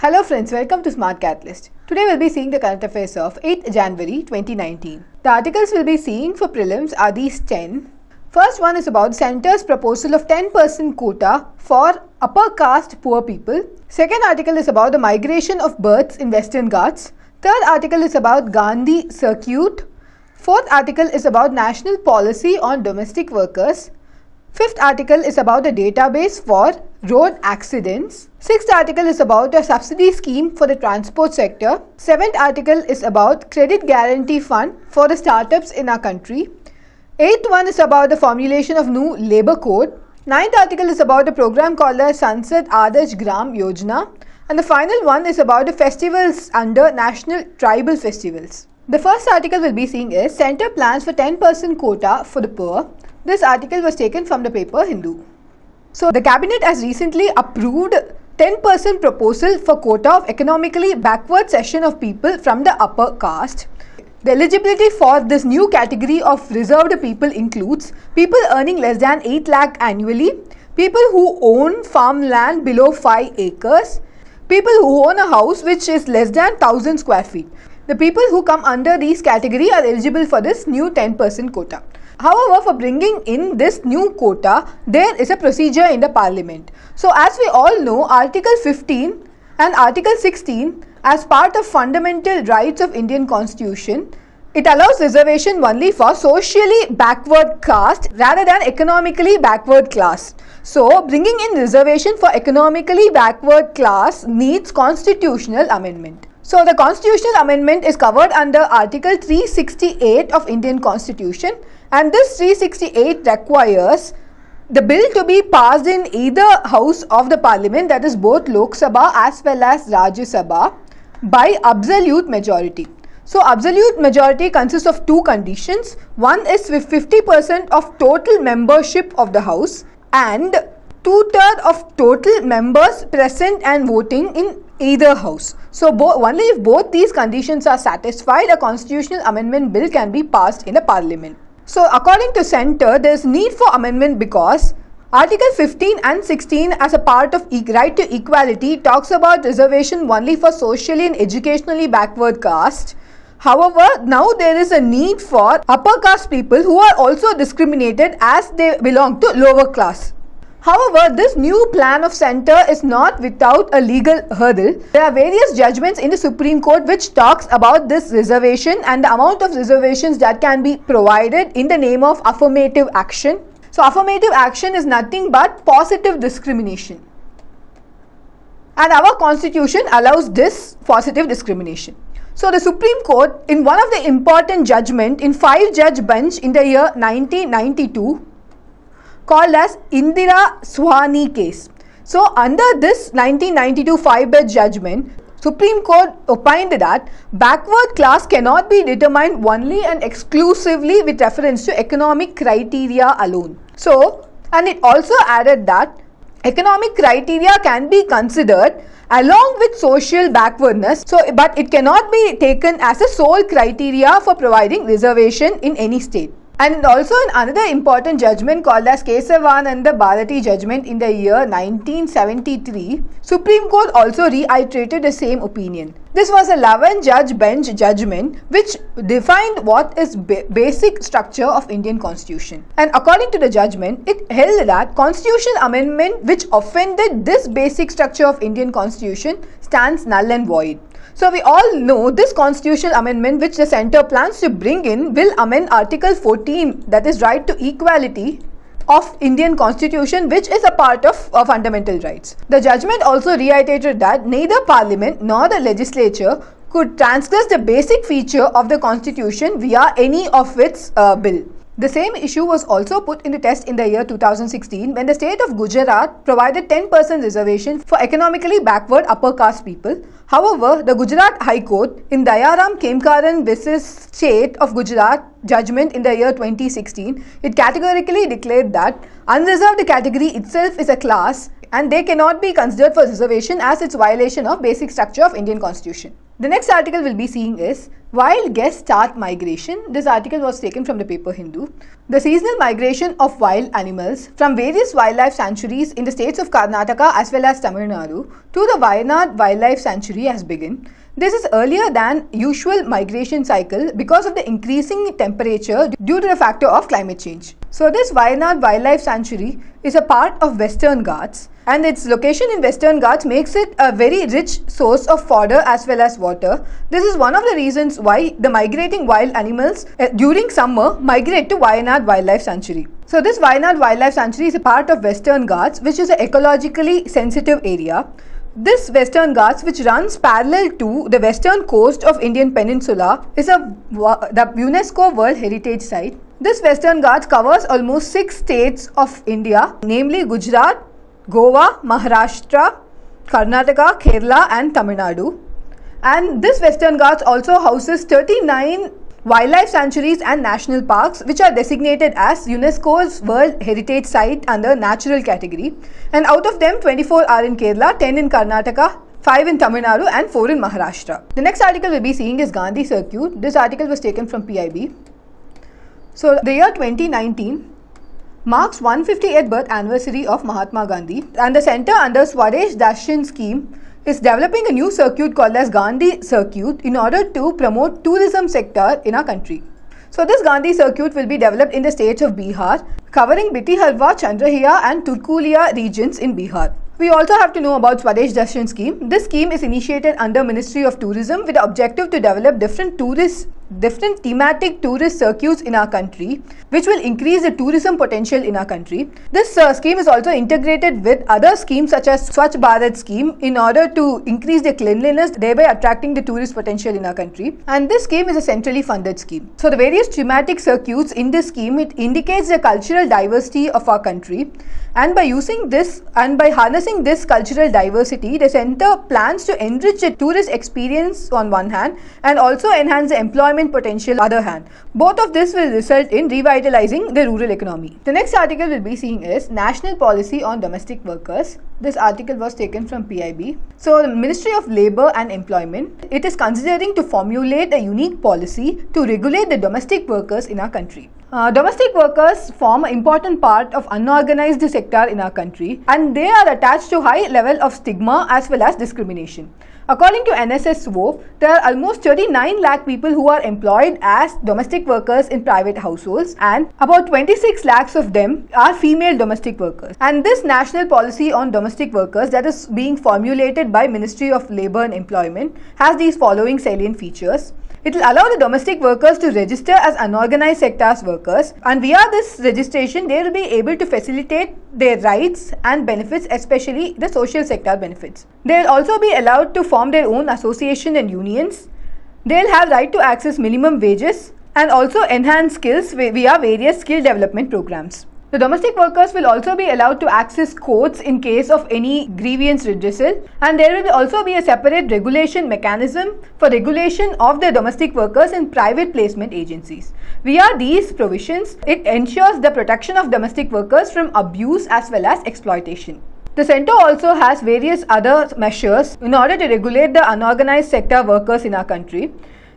Hello friends, welcome to Smart Catalyst. Today we'll be seeing the current affairs of 8th January 2019. The articles we'll be seeing for prelims are these 10. First one is about Centre's proposal of 10% quota for upper caste poor people. Second article is about the migration of births in Western Ghats. Third article is about Gandhi circuit. Fourth article is about national policy on domestic workers. Fifth article is about a database for road accidents. Sixth article is about a subsidy scheme for the transport sector. Seventh article is about credit guarantee fund for the startups in our country. Eighth one is about the formulation of new labour code. Ninth article is about a program called the Sansad Adarsh Gram Yojana. And the final one is about the festivals under national tribal festivals. The first article we'll be seeing is Centre plans for 10% quota for the poor. This article was taken from the paper Hindu. So the cabinet has recently approved 10% proposal for quota of economically backward section of people from the upper caste. The eligibility for this new category of reserved people includes people earning less than 8 lakh annually, people who own farmland below 5 acres, people who own a house which is less than 1000 square feet. The people who come under these category are eligible for this new 10% quota. However, for bringing in this new quota, there is a procedure in the parliament. So as we all know, Article 15 and Article 16 as part of fundamental rights of Indian Constitution, it allows reservation only for socially backward caste rather than economically backward class. So bringing in reservation for economically backward class needs constitutional amendment. So the constitutional amendment is covered under Article 368 of Indian Constitution, and this 368 requires the bill to be passed in either house of the parliament, that is both Lok Sabha as well as Rajya Sabha, by absolute majority. So absolute majority consists of two conditions. One is 50% of total membership of the house and 2/3 of total members present and voting in either house. So only if both these conditions are satisfied, a constitutional amendment bill can be passed in a parliament. So according to Centre, there is need for amendment because Article 15 and 16 as a part of right to equality talks about reservation only for socially and educationally backward caste. However, now there is a need for upper caste people who are also discriminated as they belong to lower class. However, this new plan of Centre is not without a legal hurdle. There are various judgments in the Supreme Court which talks about this reservation and the amount of reservations that can be provided in the name of affirmative action. So, affirmative action is nothing but positive discrimination. And our constitution allows this positive discrimination. So, the Supreme Court, in one of the important judgment in 5-judge bench in the year 1992, called as Indira Sawhney case. So under this 1992 5-judge judgment, Supreme Court opined that backward class cannot be determined only and exclusively with reference to economic criteria alone. So, and it also added that economic criteria can be considered along with social backwardness, but it cannot be taken as a sole criteria for providing reservation in any state. And also in another important judgment called as Kesavananda Bharati judgment in the year 1973, Supreme Court also reiterated the same opinion. This was a 11-judge bench judgment which defined what is basic structure of Indian Constitution. And according to the judgment, it held that constitutional amendment which offended this basic structure of Indian Constitution stands null and void. So we all know this constitutional amendment which the Centre plans to bring in will amend Article 14, that is right to equality of Indian Constitution, which is a part of fundamental rights. The judgment also reiterated that neither Parliament nor the legislature could transgress the basic feature of the Constitution via any of its bill. The same issue was also put in the test in the year 2016 when the state of Gujarat provided 10% reservation for economically backward upper caste people. However, the Gujarat High Court in Dayaram Kemkaran vs. State of Gujarat judgment in the year 2016, it categorically declared that unreserved category itself is a class and they cannot be considered for reservation as its violation of basic structure of Indian Constitution. The next article we'll be seeing is Wild Guests Start Migration. This article was taken from the paper Hindu. The seasonal migration of wild animals from various wildlife sanctuaries in the states of Karnataka as well as Tamil Nadu to the Wayanad Wildlife Sanctuary has begun. This is earlier than usual migration cycle because of the increasing temperature due to the factor of climate change. So this Wayanad Wildlife Sanctuary is a part of Western Ghats, and its location in Western Ghats makes it a very rich source of fodder as well as water. This is one of the reasons why the migrating wild animals during summer migrate to Wayanad Wildlife Sanctuary. So this Wayanad Wildlife Sanctuary is a part of Western Ghats, which is an ecologically sensitive area. This Western Ghats, which runs parallel to the western coast of Indian Peninsula, is the UNESCO World Heritage Site. This Western Ghats covers almost 6 states of India, namely Gujarat, Goa, Maharashtra, Karnataka, Kerala and Tamil Nadu. And this Western Ghats also houses 39 wildlife sanctuaries and national parks, which are designated as UNESCO's World Heritage Site under natural category. And out of them, 24 are in Kerala, 10 in Karnataka, 5 in Tamil Nadu and 4 in Maharashtra. The next article we'll be seeing is Gandhi Circuit. This article was taken from PIB. So the year 2019 marks 158th birth anniversary of Mahatma Gandhi, and the center under Swadesh Darshan scheme is developing a new circuit called as Gandhi Circuit in order to promote tourism sector in our country. So this Gandhi Circuit will be developed in the states of Bihar, covering Bitiharva, Chandrahiya and Turkulia regions in Bihar. We also have to know about Swadesh Darshan scheme. This scheme is initiated under Ministry of Tourism with the objective to develop different thematic tourist circuits in our country, which will increase the tourism potential in our country. This scheme is also integrated with other schemes such as Swachh Bharat scheme in order to increase the cleanliness, thereby attracting the tourist potential in our country. And this scheme is a centrally funded scheme. So the various thematic circuits in this scheme, it indicates the cultural diversity of our country. And by using this and by harnessing this cultural diversity, the center plans to enrich the tourist experience on one hand and also enhance the employment potential on the other hand. Both of this will result in revitalizing the rural economy. The next article we'll be seeing is National Policy on Domestic Workers. This article was taken from PIB. So the Ministry of Labour and Employment, it is considering to formulate a unique policy to regulate the domestic workers in our country. Domestic workers form an important part of unorganized sector in our country, and they are attached to high level of stigma as well as discrimination. According to NSS SWOP, there are almost 39 lakh people who are employed as domestic workers in private households, and about 26 lakhs of them are female domestic workers. And this national policy on domestic workers that is being formulated by Ministry of Labour and Employment has these following salient features. It will allow the domestic workers to register as unorganized sectors workers, and via this registration they will be able to facilitate their rights and benefits, especially the social sector benefits. They will also be allowed to form their own association and unions. They will have right to access minimum wages and also enhance skills via various skill development programs. The domestic workers will also be allowed to access courts in case of any grievance redressal, and there will also be a separate regulation mechanism for regulation of the domestic workers in private placement agencies. Via these provisions, it ensures the protection of domestic workers from abuse as well as exploitation. The center also has various other measures in order to regulate the unorganized sector workers in our country,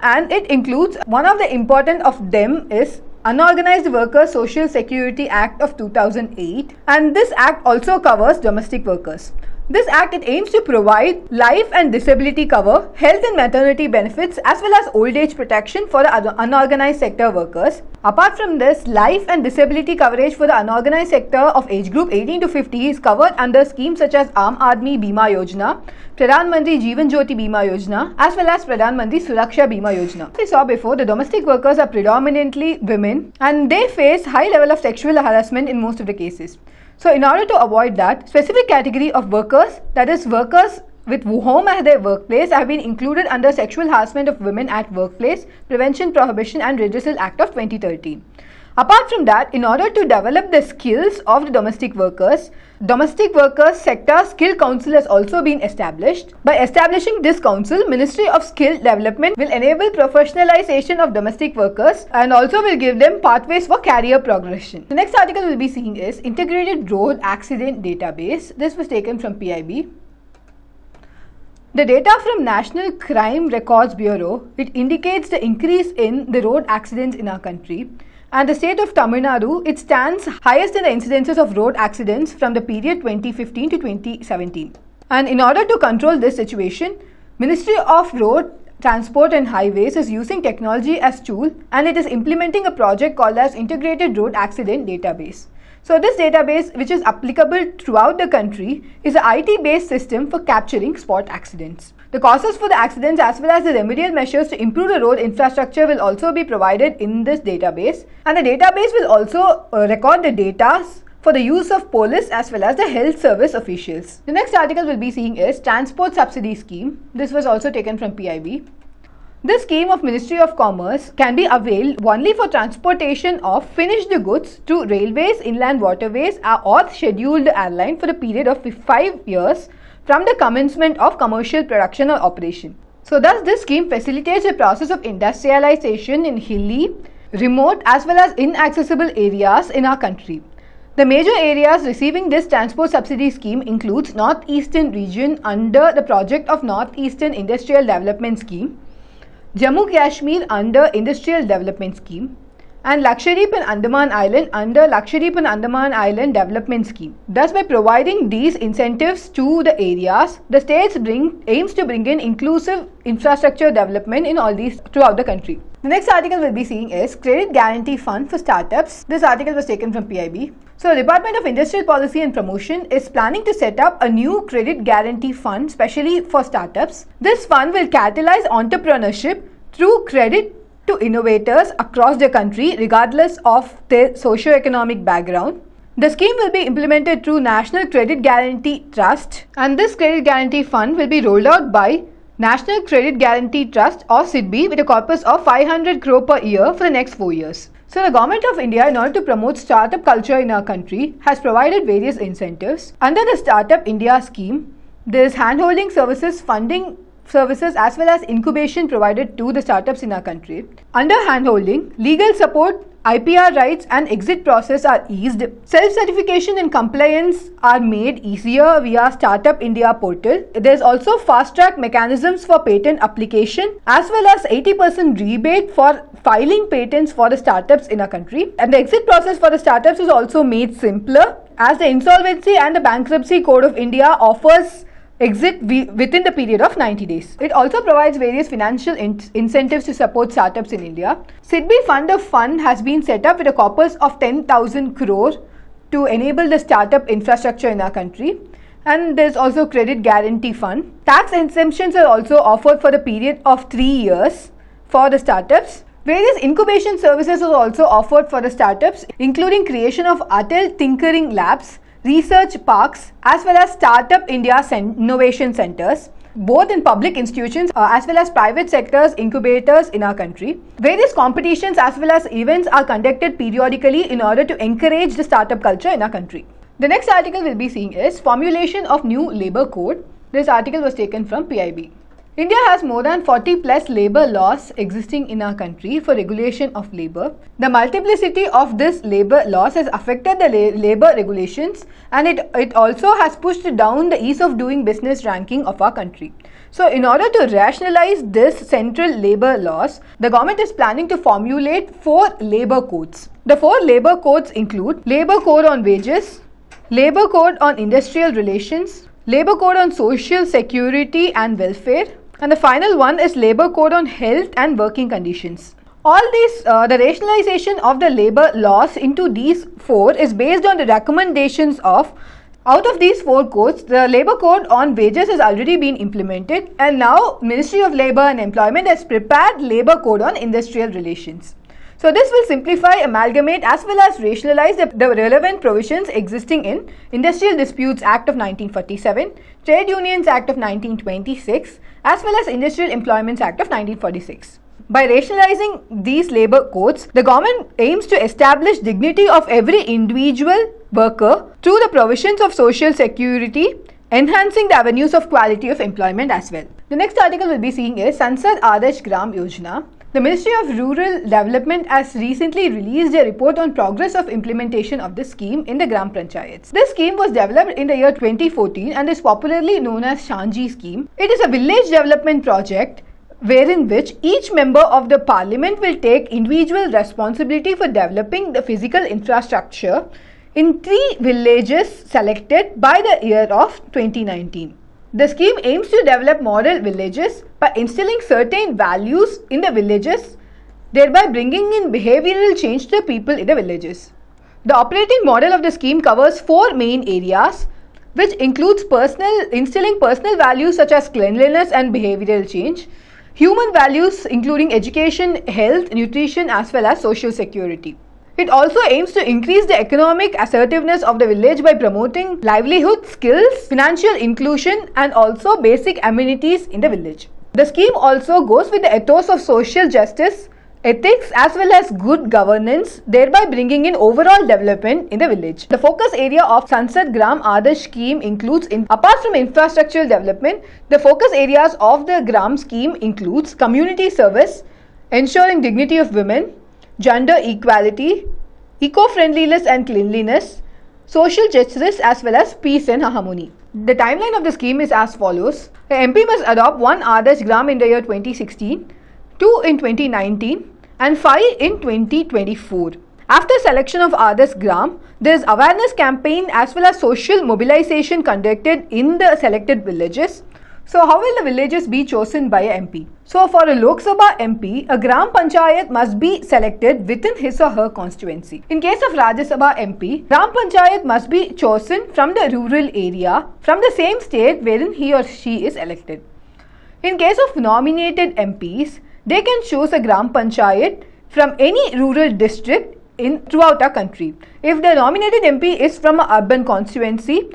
and it includes one of the important of them is Unorganized Workers Social Security Act of 2008, and this act also covers domestic workers. This act, it aims to provide life and disability cover, health and maternity benefits as well as old age protection for the unorganized sector workers. Apart from this, life and disability coverage for the unorganized sector of age group 18 to 50 is covered under schemes such as Aam Aadmi Bhima Yojana, Pradhan Mandri Jeevan Jyoti Bhima Yojana as well as Pradhan Mandri Suraksha Bhima Yojana. As we saw before, the domestic workers are predominantly women, and they face high level of sexual harassment in most of the cases. So in order to avoid that, specific category of workers, that is workers with whom at their workplace, have been included under Sexual Harassment of Women at Workplace Prevention, Prohibition and Redressal Act of 2013. Apart from that, in order to develop the skills of the domestic workers sector skill council has also been established. By establishing this council, Ministry of Skill Development will enable professionalization of domestic workers and also will give them pathways for career progression. The next article we'll be seeing is Integrated Road Accident Database. This was taken from PIB. The data from National Crime Records Bureau, it indicates the increase in the road accidents in our country. And the state of Tamil Nadu, it stands highest in the incidences of road accidents from the period 2015 to 2017. And in order to control this situation, Ministry of Road Transport and Highways is using technology as tool, and it is implementing a project called as Integrated Road Accident Database. So this database, which is applicable throughout the country, is an IT-based system for capturing spot accidents. The causes for the accidents as well as the remedial measures to improve the road infrastructure will also be provided in this database. And the database will also record the data for the use of police as well as the health service officials. The next article we'll be seeing is Transport Subsidy Scheme. This was also taken from PIB. This scheme of Ministry of Commerce can be availed only for transportation of finished goods through railways, inland waterways or scheduled airline for a period of 5 years from the commencement of commercial production or operation. So thus this scheme facilitates the process of industrialization in hilly, remote as well as inaccessible areas in our country. The major areas receiving this transport subsidy scheme includes Northeastern region under the project of Northeastern Industrial Development Scheme, Jammu Kashmir under Industrial Development Scheme, and Lakshadweep and Andaman Island under Lakshadweep and Andaman Island Development Scheme. Thus, by providing these incentives to the areas, the states aims to bring in inclusive infrastructure development in all these throughout the country. The next article we'll be seeing is Credit Guarantee Fund for Startups. This article was taken from PIB. So, the Department of Industrial Policy and Promotion is planning to set up a new credit guarantee fund specially for startups. This fund will catalyze entrepreneurship through credit to innovators across the country regardless of their socio-economic background. The scheme will be implemented through National Credit Guarantee Trust, and this credit guarantee fund will be rolled out by National Credit Guarantee Trust or SIDBI with a corpus of 500 crore per year for the next 4 years. So the Government of India, in order to promote startup culture in our country, has provided various incentives. Under the Startup India scheme, there is handholding services, funding services as well as incubation provided to the startups in our country. Under handholding, legal support, IPR rights and exit process are eased. Self-certification and compliance are made easier via Startup India portal. There is also fast-track mechanisms for patent application as well as 80% rebate for filing patents for the startups in our country. And the exit process for the startups is also made simpler, as the Insolvency and the Bankruptcy Code of India offers exit within the period of 90 days. It also provides various financial incentives to support startups in India. SIDBI Fund of Fund has been set up with a corpus of 10,000 crore to enable the startup infrastructure in our country. And there's also Credit Guarantee Fund. Tax exemptions are also offered for the period of 3 years for the startups. Various incubation services are also offered for the startups, including creation of Atal Tinkering Labs, research parks as well as Startup India innovation centers, both in public institutions as well as private sectors incubators in our country. Various competitions as well as events are conducted periodically in order to encourage the startup culture in our country. The next article we'll be seeing is Formulation of New Labour Code. This article was taken from PIB. India has more than 40 plus labour laws existing in our country for regulation of labour. The multiplicity of this labour laws has affected the labour regulations, and it also has pushed down the ease of doing business ranking of our country. So in order to rationalise this central labour laws, the government is planning to formulate 4 labour codes. The 4 labour codes include Labour Code on Wages, Labour Code on Industrial Relations, Labour Code on Social Security and Welfare, and the final one is Labour Code on Health and Working Conditions. All these, the rationalization of the labour laws into these 4 is based on the recommendations of, out of these 4 codes, the Labour Code on Wages has already been implemented, and now Ministry of Labour and Employment has prepared Labour Code on Industrial Relations. So this will simplify, amalgamate as well as rationalize the relevant provisions existing in Industrial Disputes Act of 1947, Trade Unions Act of 1926 as well as Industrial Employments Act of 1946. By rationalizing these labour codes, the government aims to establish dignity of every individual worker through the provisions of social security, enhancing the avenues of quality of employment as well. The next article we'll be seeing is Sansad Adarsh Gram Yojana. The Ministry of Rural Development has recently released a report on progress of implementation of this scheme in the Gram Panchayats. This scheme was developed in the year 2014 and is popularly known as Shanji scheme. It is a village development project wherein which each member of the parliament will take individual responsibility for developing the physical infrastructure in 3 villages selected by the year of 2019. The scheme aims to develop model villages by instilling certain values in the villages, thereby bringing in behavioral change to the people in the villages. The operating model of the scheme covers 4 main areas, which includes instilling personal values such as cleanliness and behavioral change, human values including education, health, nutrition as well as social security. It also aims to increase the economic assertiveness of the village by promoting livelihood, skills, financial inclusion and also basic amenities in the village. The scheme also goes with the ethos of social justice, ethics as well as good governance, thereby bringing in overall development in the village. The focus area of Sansad Gram Adarsh scheme includes, apart from infrastructural development, the focus areas of the Gram scheme includes community service, ensuring dignity of women, gender equality, eco-friendliness and cleanliness, social justice as well as peace and harmony. The timeline of the scheme is as follows. The MP must adopt 1 Adarsh Gram in the year 2016, 2 in 2019 and 5 in 2024. After selection of Adarsh Gram, there is awareness campaign as well as social mobilization conducted in the selected villages. So how will the villages be chosen by an MP? So for a Lok Sabha MP, a Gram Panchayat must be selected within his or her constituency. In case of Rajya Sabha MP, Gram Panchayat must be chosen from the rural area from the same state wherein he or she is elected. In case of nominated MPs, they can choose a Gram Panchayat from any rural district throughout our country. If the nominated MP is from an urban constituency,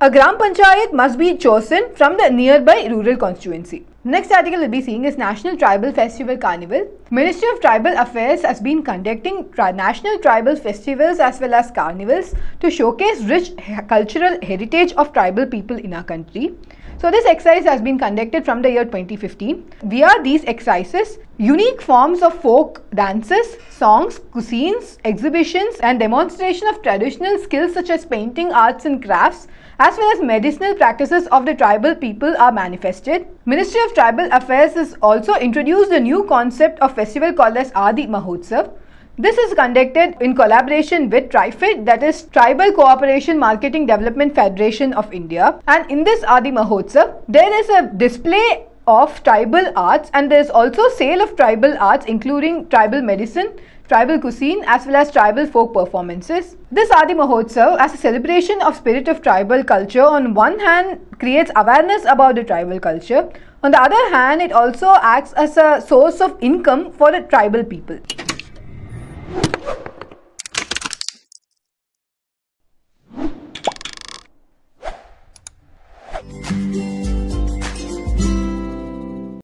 a Gram Panchayat must be chosen from the nearby rural constituency. Next article we'll be seeing is National Tribal Festival Carnival. Ministry of Tribal Affairs has been conducting national tribal festivals as well as carnivals to showcase rich cultural heritage of tribal people in our country. So this exercise has been conducted from the year 2015. Via these exercises, unique forms of folk dances, songs, cuisines, exhibitions and demonstration of traditional skills such as painting, arts and crafts as well as medicinal practices of the tribal people are manifested. Ministry of Tribal Affairs has also introduced a new concept of festival called as Adi Mahotsav. This is conducted in collaboration with TRIFED, that is Tribal Cooperation Marketing Development Federation of India. And in this Adi Mahotsav, there is a display of tribal arts and there is also sale of tribal arts including tribal medicine, tribal cuisine as well as tribal folk performances. This Adi Mahotsav, as a celebration of spirit of tribal culture, on one hand creates awareness about the tribal culture, on the other hand it also acts as a source of income for the tribal people.